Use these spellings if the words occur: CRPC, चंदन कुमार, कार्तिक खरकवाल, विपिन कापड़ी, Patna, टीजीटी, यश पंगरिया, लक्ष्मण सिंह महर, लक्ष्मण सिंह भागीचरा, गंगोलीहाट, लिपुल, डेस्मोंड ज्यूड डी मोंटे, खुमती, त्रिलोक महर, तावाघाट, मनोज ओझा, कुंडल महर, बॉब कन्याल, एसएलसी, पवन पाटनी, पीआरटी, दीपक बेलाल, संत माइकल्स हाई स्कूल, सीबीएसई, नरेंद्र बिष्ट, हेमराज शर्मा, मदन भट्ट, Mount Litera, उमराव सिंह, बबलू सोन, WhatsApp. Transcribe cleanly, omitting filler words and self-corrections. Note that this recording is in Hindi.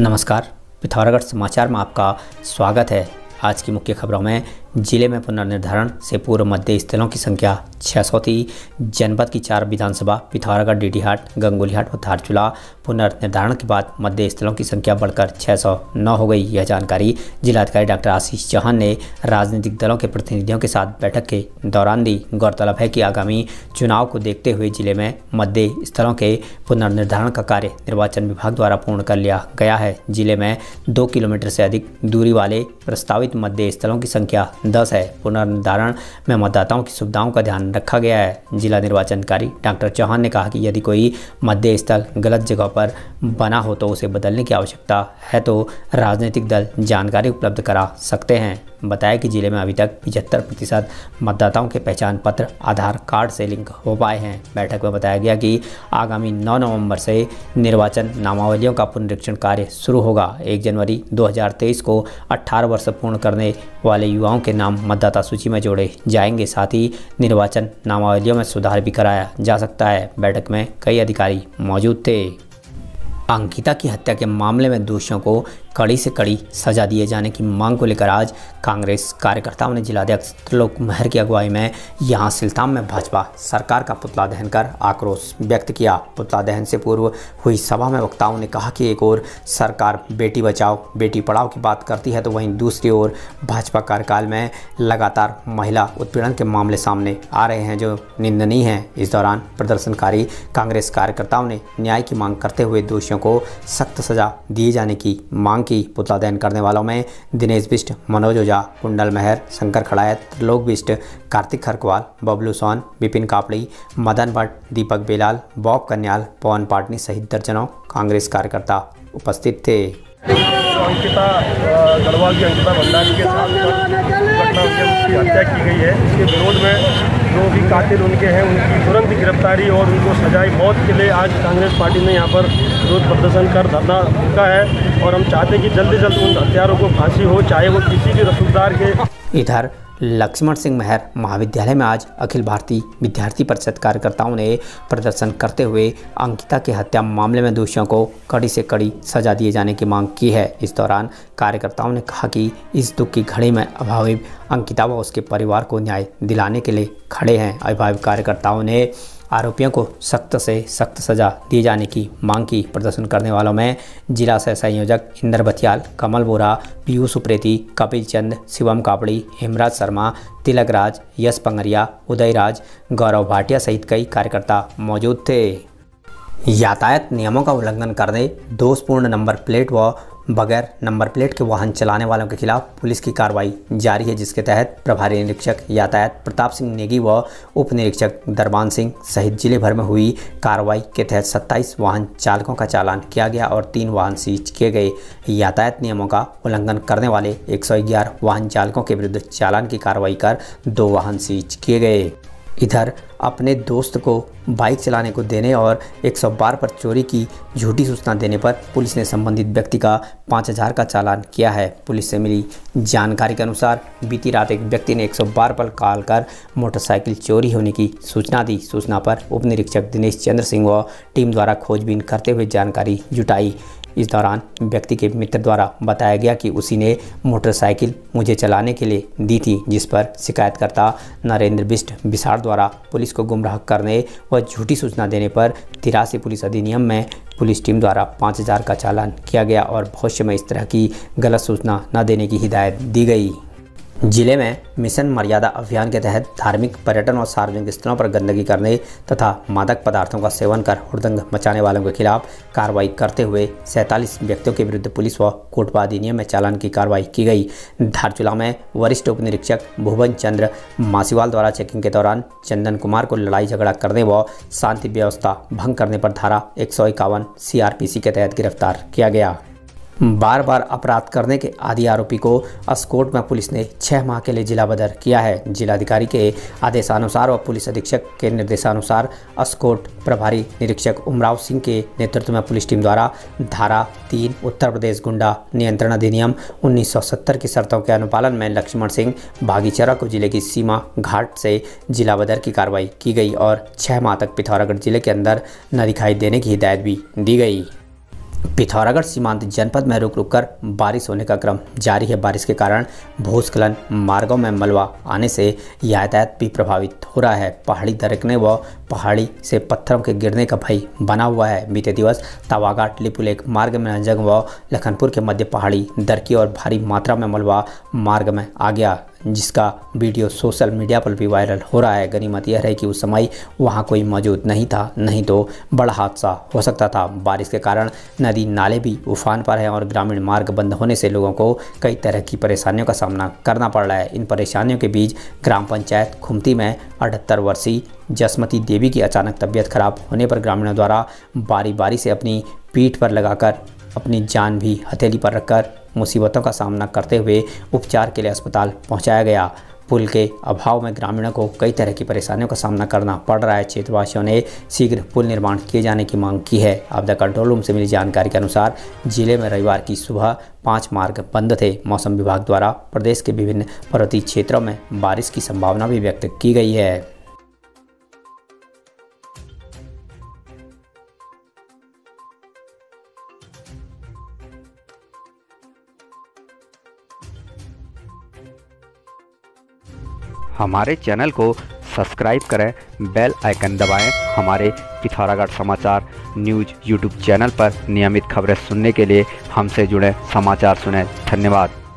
नमस्कार, पिथौरागढ़ समाचार में आपका स्वागत है। आज की मुख्य खबरों में जिले में पुनर्निर्धारण से पूर्व मतदेय स्थलों की संख्या 600 थी। जनपद की 4 विधानसभा पिथौरागढ़, डीडीहाट, गंगोलीहाट और धारचूला पुनर्निर्धारण के बाद मतदेय स्थलों की संख्या बढ़कर 609 हो गई। यह जानकारी जिलाधिकारी डॉक्टर आशीष चौहान ने राजनीतिक दलों के प्रतिनिधियों के साथ बैठक के दौरान दी। गौरतलब है कि आगामी चुनाव को देखते हुए जिले में मतदेय स्थलों के पुनर्निर्धारण का कार्य निर्वाचन विभाग द्वारा पूर्ण कर लिया गया है। जिले में 2 किलोमीटर से अधिक दूरी वाले प्रस्तावित मतदेय स्थलों की संख्या 10 है। पुनर्निर्धारण में मतदाताओं की सुविधाओं का ध्यान रखा गया है। जिला निर्वाचन अधिकारी डॉक्टर चौहान ने कहा कि यदि कोई मतदेय स्थल गलत जगह पर बना हो तो उसे बदलने की आवश्यकता है तो राजनीतिक दल जानकारी उपलब्ध करा सकते हैं। बताया कि जिले में अभी तक 75% मतदाताओं के पहचान पत्र आधार कार्ड से लिंक हो पाए हैं। बैठक में बताया गया कि आगामी 9 नवंबर से निर्वाचन नामावलियों का पुनरीक्षण कार्य शुरू होगा। 1 जनवरी 2023 को 18 वर्ष पूर्ण करने वाले युवाओं के नाम मतदाता सूची में जोड़े जाएंगे। साथ ही निर्वाचन नामावलियों में सुधार भी कराया जा सकता है। बैठक में कई अधिकारी मौजूद थे। अंकिता की हत्या के मामले में दोषियों को कड़ी से कड़ी सजा दिए जाने की मांग को लेकर आज कांग्रेस कार्यकर्ताओं ने जिलाध्यक्ष त्रिलोक महर की अगुवाई में यहां सिलताम में भाजपा सरकार का पुतला दहन कर आक्रोश व्यक्त किया। पुतला दहन से पूर्व हुई सभा में वक्ताओं ने कहा कि एक ओर सरकार बेटी बचाओ बेटी पढ़ाओ की बात करती है तो वहीं दूसरी ओर भाजपा कार्यकाल में लगातार महिला उत्पीड़न के मामले सामने आ रहे हैं जो निंदनीय है। इस दौरान प्रदर्शनकारी कांग्रेस कार्यकर्ताओं ने न्याय की मांग करते हुए दोषियों को सख्त सजा दिए जाने की मांग की। पुतला दहन करने वालों में दिनेश बिष्ट, मनोज ओझा, कुंडल महर, शंकर खड़ायत, त्रिलोक बिष्ट, कार्तिक खरकवाल, बबलू सोन, विपिन कापड़ी, मदन भट्ट, दीपक बेलाल, बॉब कन्याल, पवन पाटनी सहित दर्जनों कांग्रेस कार्यकर्ता उपस्थित थे। अंकिता भंडारी के साथ हत्या की गई है, इसके विरोध में जो भी कातिल उनके हैं उनकी तुरंत गिरफ्तारी और उनको सजाए मौत के लिए आज कांग्रेस पार्टी ने यहाँ पर विरोध प्रदर्शन कर धरना रखा है और हम चाहते हैं कि जल्द से जल्द उन हत्यारों को फांसी हो, चाहे वो किसी भी रसूखदार के। इधर लक्ष्मण सिंह महर महाविद्यालय में आज अखिल भारतीय विद्यार्थी परिषद कार्यकर्ताओं ने प्रदर्शन करते हुए अंकिता के हत्या मामले में दोषियों को कड़ी से कड़ी सजा दिए जाने की मांग की है। इस दौरान कार्यकर्ताओं ने कहा कि इस दुख की घड़ी में अभाविप अंकिता व उसके परिवार को न्याय दिलाने के लिए खड़े हैं। अभाविप कार्यकर्ताओं ने आरोपियों को सख्त से सख्त सजा दिए जाने की मांग की। प्रदर्शन करने वालों में जिला सह संयोजक इंदर बथियाल, कमल बोरा, पीयूष सुप्रेती, कपिल चंद, शिवम कापड़ी, हेमराज शर्मा, तिलक राज, यश पंगरिया, उदय राज, गौरव भाटिया सहित कई कार्यकर्ता मौजूद थे। यातायात नियमों का उल्लंघन करने, दोषपूर्ण नंबर प्लेट व बगैर नंबर प्लेट के वाहन चलाने वालों के खिलाफ पुलिस की कार्रवाई जारी है, जिसके तहत प्रभारी निरीक्षक यातायात प्रताप सिंह नेगी व उप निरीक्षक दरबान सिंह सहित जिले भर में हुई कार्रवाई के तहत 27 वाहन चालकों का चालान किया गया और 3 वाहन सीज किए गए। यातायात नियमों का उल्लंघन करने वाले 111 वाहन चालकों के विरुद्ध चालान की कार्रवाई कर 2 वाहन सीज किए गए। इधर अपने दोस्त को बाइक चलाने को देने और 112 पर चोरी की झूठी सूचना देने पर पुलिस ने संबंधित व्यक्ति का 5000 का चालान किया है। पुलिस से मिली जानकारी के अनुसार बीती रात एक व्यक्ति ने 112 पर कॉल कर मोटरसाइकिल चोरी होने की सूचना दी। सूचना पर उप निरीक्षक दिनेश चंद्र सिंह व टीम द्वारा खोजबीन करते हुए जानकारी जुटाई। इस दौरान व्यक्ति के मित्र द्वारा बताया गया कि उसी ने मोटरसाइकिल मुझे चलाने के लिए दी थी, जिस पर शिकायतकर्ता नरेंद्र बिष्ट बिसार द्वारा पुलिस को गुमराह करने व झूठी सूचना देने पर 83 पुलिस अधिनियम में पुलिस टीम द्वारा 5000 का चालान किया गया और भविष्य में इस तरह की गलत सूचना न देने की हिदायत दी गई। जिले में मिशन मर्यादा अभियान के तहत धार्मिक, पर्यटन और सार्वजनिक स्थलों पर गंदगी करने तथा मादक पदार्थों का सेवन कर हुड़दंग मचाने वालों के खिलाफ कार्रवाई करते हुए 47 व्यक्तियों के विरुद्ध पुलिस व कोटवा अधिनियम में चालान की कार्रवाई की गई। धारचूला में वरिष्ठ उप निरीक्षक भुवन चंद्र मासीवाल द्वारा चेकिंग के दौरान चंदन कुमार को लड़ाई झगड़ा करने व शांति व्यवस्था भंग करने पर धारा 151 CRPC के तहत गिरफ्तार किया गया। बार बार अपराध करने के आदि आरोपी को अस्कोट में पुलिस ने 6 माह के लिए जिला बदर किया है। जिलाधिकारी के आदेशानुसार व पुलिस अधीक्षक के निर्देशानुसार अस्कोट प्रभारी निरीक्षक उमराव सिंह के नेतृत्व में पुलिस टीम द्वारा धारा 3 उत्तर प्रदेश गुंडा नियंत्रण अधिनियम 1970 की शर्तों के अनुपालन में लक्ष्मण सिंह भागीचरा को जिले की सीमा घाट से जिला बदर की कार्रवाई की गई और 6 माह तक पिथौरागढ़ जिले के अंदर न दिखाई देने की हिदायत भी दी गई। पिथौरागढ़ सीमांत जनपद में रुक रुक कर बारिश होने का क्रम जारी है। बारिश के कारण भूस्खलन, मार्गों में मलबा आने से यातायात भी प्रभावित हो रहा है। पहाड़ी दरकने व पहाड़ी से पत्थरों के गिरने का भय बना हुआ है। बीते दिवस तावाघाट लिपुल एक मार्ग में अंजंग व लखनपुर के मध्य पहाड़ी दरकी और भारी मात्रा में मलबा मार्ग में आ गया, जिसका वीडियो सोशल मीडिया पर भी वायरल हो रहा है। गनीमत यह है कि उस समय वहां कोई मौजूद नहीं था, नहीं तो बड़ा हादसा हो सकता था। बारिश के कारण नदी नाले भी उफान पर हैं और ग्रामीण मार्ग बंद होने से लोगों को कई तरह की परेशानियों का सामना करना पड़ रहा है। इन परेशानियों के बीच ग्राम पंचायत खुमती में 78 वर्षीय जसमती देवी की अचानक तबीयत खराब होने पर ग्रामीणों द्वारा बारी बारी से अपनी पीठ पर लगाकर अपनी जान भी हथेली पर रखकर मुसीबतों का सामना करते हुए उपचार के लिए अस्पताल पहुंचाया गया। पुल के अभाव में ग्रामीणों को कई तरह की परेशानियों का सामना करना पड़ रहा है। क्षेत्रवासियों ने शीघ्र पुल निर्माण किए जाने की मांग की है। आपदा कंट्रोल रूम से मिली जानकारी के अनुसार जिले में रविवार की सुबह 5 मार्ग बंद थे। मौसम विभाग द्वारा प्रदेश के विभिन्न पर्वतीय क्षेत्रों में बारिश की संभावना भी व्यक्त की गई है। हमारे चैनल को सब्सक्राइब करें, बेल आइकन दबाएं। हमारे पिथौरागढ़ समाचार न्यूज़ यूट्यूब चैनल पर नियमित खबरें सुनने के लिए हमसे जुड़े समाचार सुनें। धन्यवाद।